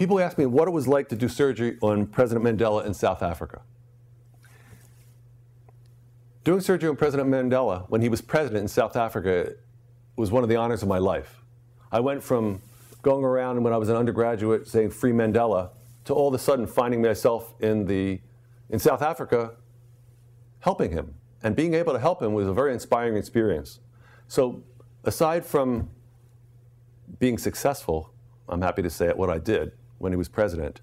People ask me what it was like to do surgery on President Mandela in South Africa. Doing surgery on President Mandela when he was president in South Africa was one of the honors of my life. I went from going around when I was an undergraduate saying "Free Mandela" to all of a sudden finding myself in South Africa helping him. And being able to help him was a very inspiring experience. So aside from being successful, I'm happy to say, at what I did when he was president,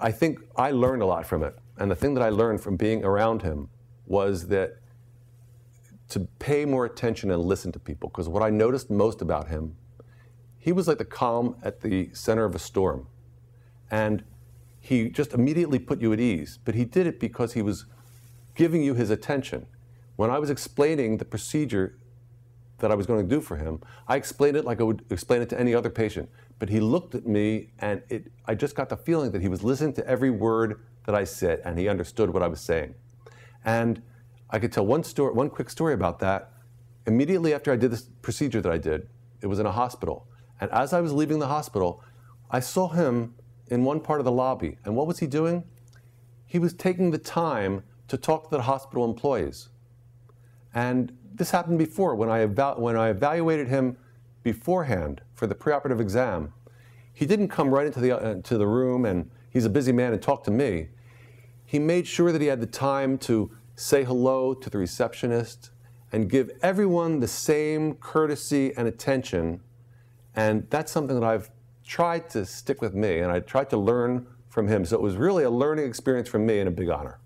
I think I learned a lot from it. And the thing that I learned from being around him was that to pay more attention and listen to people, because what I noticed most about him, he was like the calm at the center of a storm. And he just immediately put you at ease, but he did it because he was giving you his attention. When I was explaining the procedure that I was going to do for him, I explained it like I would explain it to any other patient, but he looked at me and I just got the feeling that he was listening to every word that I said and he understood what I was saying. And I could tell one quick story about that. Immediately after I did this procedure that I did, it was in a hospital. And as I was leaving the hospital, I saw him in one part of the lobby. And what was he doing? He was taking the time to talk to the hospital employees. And this happened before. When I evaluated him beforehand for the preoperative exam, he didn't come right into the room and he's a busy man and talk to me. He made sure that he had the time to say hello to the receptionist and give everyone the same courtesy and attention. And that's something that I've tried to stick with me, and I tried to learn from him. So it was really a learning experience for me and a big honor.